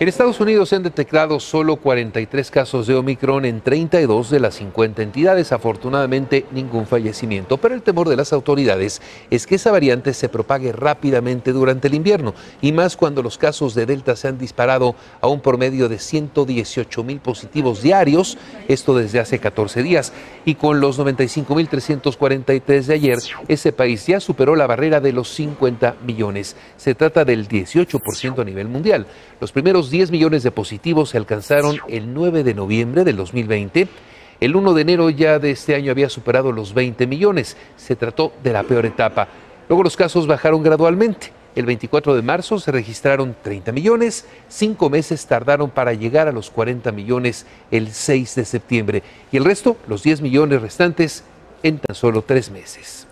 En Estados Unidos se han detectado solo 43 casos de Ómicron en 32 de las 50 entidades. Afortunadamente, ningún fallecimiento, pero el temor de las autoridades es que esa variante se propague rápidamente durante el invierno, y más cuando los casos de Delta se han disparado a un promedio de 118,000 positivos diarios, esto desde hace 14 días, y con los 95,343 de ayer, ese país ya superó la barrera de los 50 millones. Se trata del 18% a nivel mundial. Los primeros 10 millones de positivos se alcanzaron el 9 de noviembre del 2020. El 1 de enero ya de este año había superado los 20 millones. Se trató de la peor etapa. Luego los casos bajaron gradualmente. El 24 de marzo se registraron 30 millones, 5 meses tardaron para llegar a los 40 millones el 6 de septiembre y el resto, los 10 millones restantes, en tan solo 3 meses.